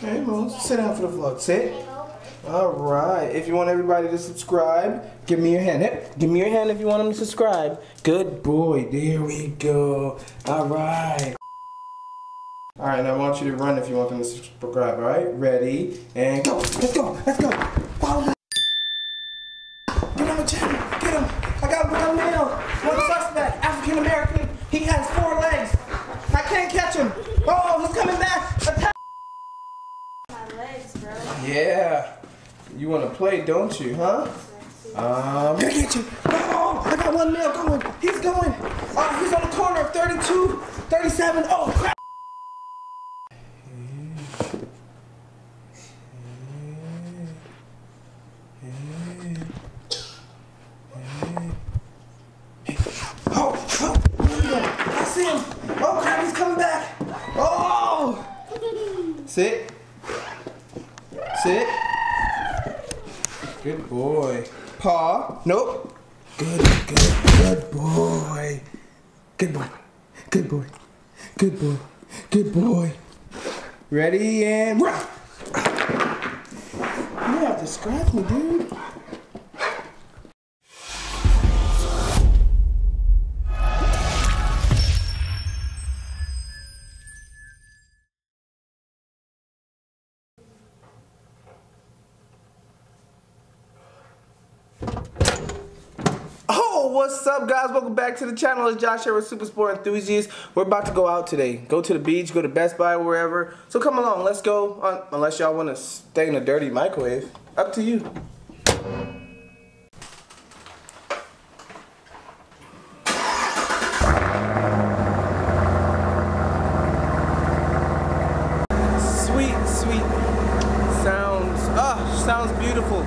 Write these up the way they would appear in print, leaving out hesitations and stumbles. Hey, Mo, sit down for the vlog. Sit. All right. If you want everybody to subscribe, give me your hand. Hey, give me your hand if you want them to subscribe. Good boy. There we go. All right. All right, now I want you to run if you want them to subscribe, all right? Ready, and go. Let's go. Let's go. Follow me. Get him, Jim. Get him. I got him now. One suspect, African-American. He has 4 legs. I can't catch him. Oh, he's coming back. Attack. My legs, bro. Yeah. You want to play, don't you, huh? I'm going to get you. Oh, I got 1 male going. He's going. Oh, he's on the corner of 32, 37. Oh, crap. Oh crap, he's coming back! Oh! Sit. Sit. Good boy. Paw. Nope. Good boy. Good boy. Good boy. Good boy. Good boy. Ready and run! You have to scratch me, dude. What's up, guys? Welcome back to the channel. It's Josh here with Super Sport Enthusiast. We're about to go out today. Go to the beach, go to Best Buy, wherever. So come along, let's go. Unless y'all want to stay in a dirty microwave. Up to you. Sweet, sweet sounds. Ah, sounds beautiful.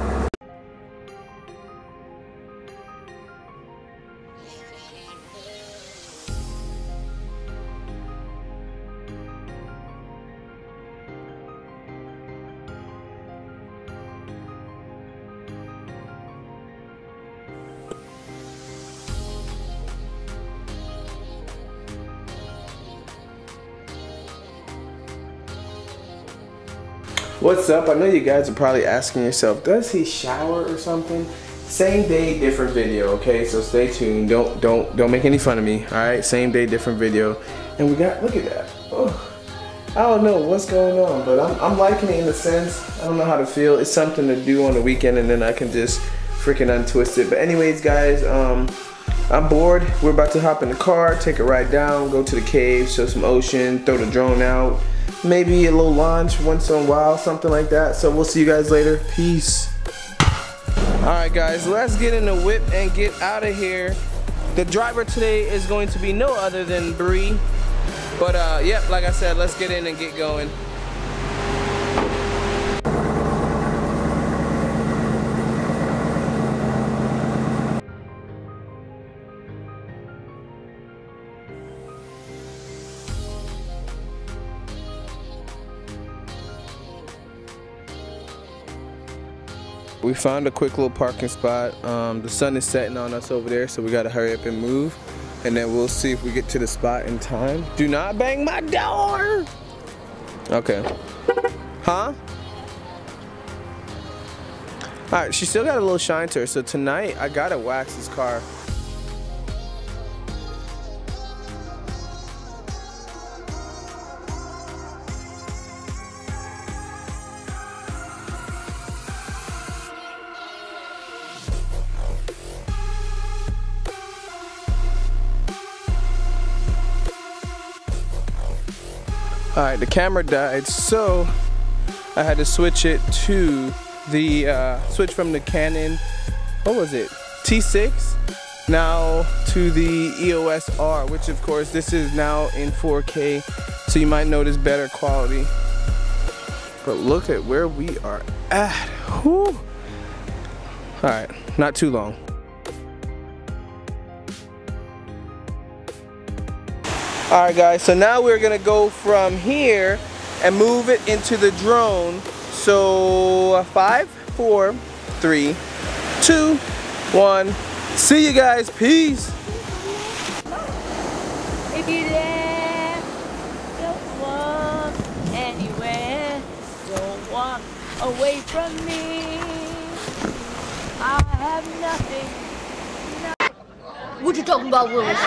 What's up? I know you guys are probably asking yourself, does he shower or something? Same day, different video, okay? So stay tuned. Don't make any fun of me, all right? Same day, different video. And we got, look at that. Oh, I don't know what's going on, but I'm liking it in a sense. I don't know how to feel. It's something to do on the weekend, and then I can just freaking untwist it. But anyways, guys, I'm bored. We're about to hop in the car, take a ride down, go to the cave, show some ocean, throw the drone out. Maybe a little lunch once in a while, something like that. So we'll see you guys later. Peace. All right, guys, let's get in the whip and get out of here. The driver today is going to be no other than Bree. But yep, like I said, let's get in and get going. We found a quick little parking spot. The sun is setting on us over there, so we gotta hurry up and move. And then we'll see if we get to the spot in time. Do not bang my door! Okay. Huh? All right, she still got a little shine to her, so tonight I gotta wax this car. Alright, the camera died, so I had to switch it to the, switch from the Canon, what was it, T6, now to the EOS R, which of course, this is now in 4K, so you might notice better quality. But look at where we are at. Alright, not too long. Alright guys, so now we're gonna go from here and move it into the drone. So 5, 4, 3, 2, 1. See you guys, peace. If you're there, don't walk anywhere. away from me. I have nothing. What you talking about, Willis?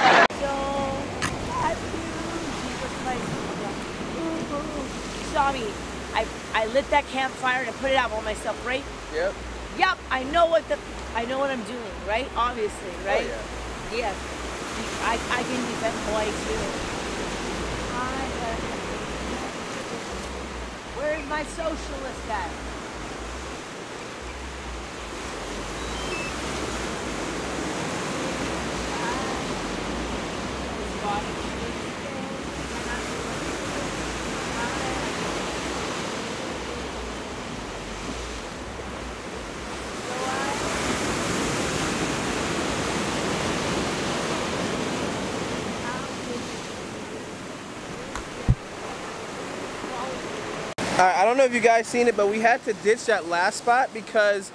Sorry, I lit that campfire and I put it out on myself, right? Yep. Yep. I know what I'm doing, right? Obviously, right? Oh, yeah. Yes. I can defend Hawaii too. Where's my socialist at? I don't know if you guys seen it, but we had to ditch that last spot because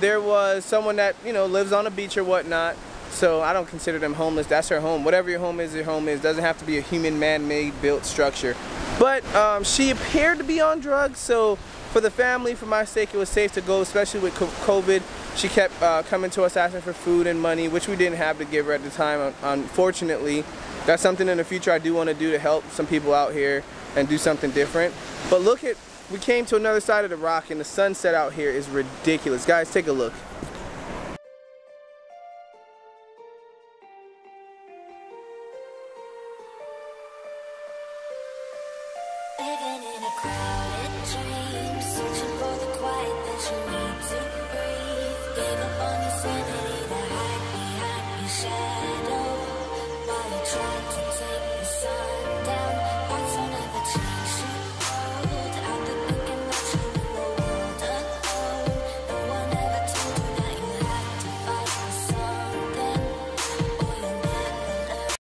there was someone that, you know, lives on a beach or whatnot. So I don't consider them homeless. That's her home. Whatever your home is, your home is. Doesn't have to be a human man-made built structure. But she appeared to be on drugs. So for the family, for my sake, it was safe to go, especially with COVID. She kept coming to us asking for food and money, which we didn't have to give her at the time, unfortunately. That's something in the future I do want to do to help some people out here and do something different. But look at, we came to another side of the rock and the sunset out here is ridiculous. Guys, take a look. Living in a crowded dream, searching for the quiet that you need to breathe. Gave up on the